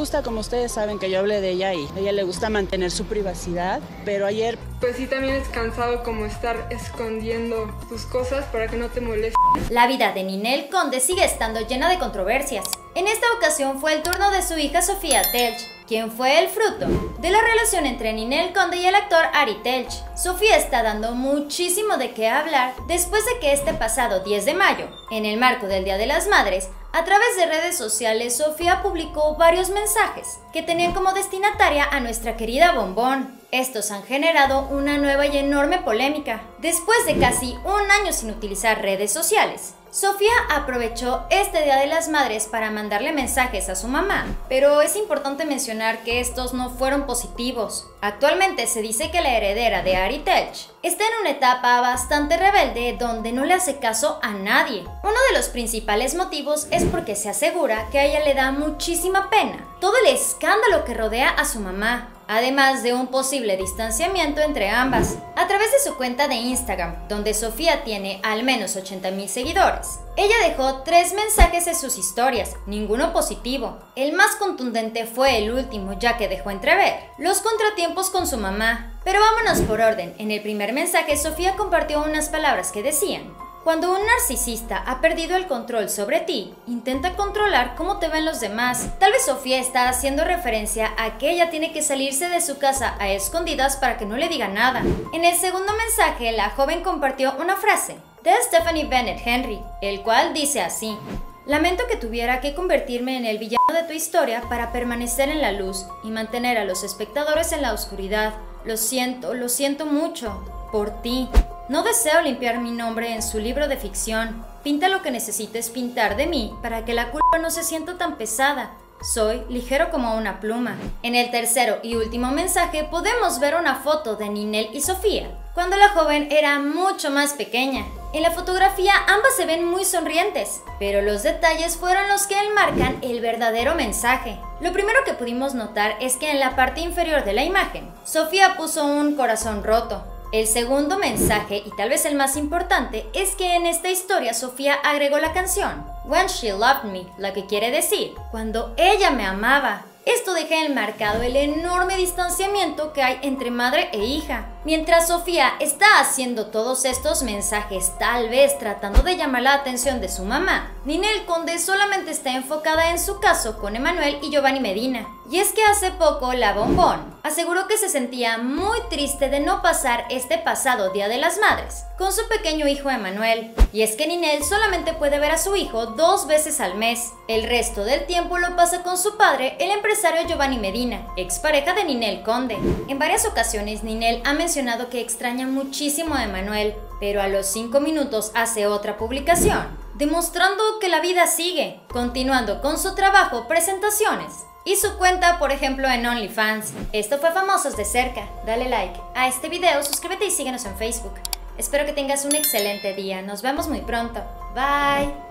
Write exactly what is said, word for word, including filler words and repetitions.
gusta, como ustedes saben, que yo hablé de ella y a ella le gusta mantener su privacidad, pero ayer... Pues sí, también es cansado como estar escondiendo tus cosas para que no te molestes. La vida de Ninel Conde sigue estando llena de controversias. En esta ocasión fue el turno de su hija Sofía Telch, quien fue el fruto de la relación entre Ninel Conde y el actor Ari Telch. Sofía está dando muchísimo de qué hablar después de que este pasado diez de mayo, en el marco del Día de las Madres, a través de redes sociales, Sofía publicó varios mensajes que tenían como destinataria a nuestra querida Bombón. Estos han generado una nueva y enorme polémica. Después de casi un año sin utilizar redes sociales, Sofía aprovechó este Día de las Madres para mandarle mensajes a su mamá, pero es importante mencionar que estos no fueron positivos. Actualmente se dice que la heredera de Ari Telch está en una etapa bastante rebelde donde no le hace caso a nadie. Uno de los principales motivos es porque se asegura que a ella le da muchísima pena todo el escándalo que rodea a su mamá, además de un posible distanciamiento entre ambas. A través de su cuenta de Instagram, donde Sofía tiene al menos ochenta mil seguidores, ella dejó tres mensajes en sus historias, ninguno positivo. El más contundente fue el último, ya que dejó entrever los contratiempos con su mamá. Pero vámonos por orden. En el primer mensaje, Sofía compartió unas palabras que decían: cuando un narcisista ha perdido el control sobre ti, intenta controlar cómo te ven los demás. Tal vez Sofía está haciendo referencia a que ella tiene que salirse de su casa a escondidas para que no le diga nada. En el segundo mensaje, la joven compartió una frase de Stephanie Bennett Henry, el cual dice así: lamento que tuviera que convertirme en el villano de tu historia para permanecer en la luz y mantener a los espectadores en la oscuridad. Lo siento, lo siento mucho por ti. No deseo limpiar mi nombre en su libro de ficción. Pinta lo que necesites pintar de mí para que la culpa no se sienta tan pesada. Soy ligero como una pluma. En el tercero y último mensaje podemos ver una foto de Ninel y Sofía cuando la joven era mucho más pequeña. En la fotografía ambas se ven muy sonrientes, pero los detalles fueron los que enmarcan el verdadero mensaje. Lo primero que pudimos notar es que en la parte inferior de la imagen, Sofía puso un corazón roto. El segundo mensaje, y tal vez el más importante, es que en esta historia Sofía agregó la canción When She Loved Me, la que quiere decir cuando ella me amaba. Esto deja enmarcado el enorme distanciamiento que hay entre madre e hija. Mientras Sofía está haciendo todos estos mensajes, tal vez tratando de llamar la atención de su mamá, Ninel Conde solamente está enfocada en su caso con Emmanuel y Giovanni Medina. Y es que hace poco la Bombón aseguró que se sentía muy triste de no pasar este pasado Día de las Madres con su pequeño hijo Emmanuel. Y es que Ninel solamente puede ver a su hijo dos veces al mes. El resto del tiempo lo pasa con su padre, el empresario Giovanni Medina, expareja de Ninel Conde. En varias ocasiones Ninel ha mencionado mencionado que extraña muchísimo a Emmanuel, pero a los cinco minutos hace otra publicación, demostrando que la vida sigue, continuando con su trabajo, presentaciones y su cuenta, por ejemplo, en OnlyFans. Esto fue Famosos de Cerca. Dale like a este video, suscríbete y síguenos en Facebook. Espero que tengas un excelente día. Nos vemos muy pronto. Bye.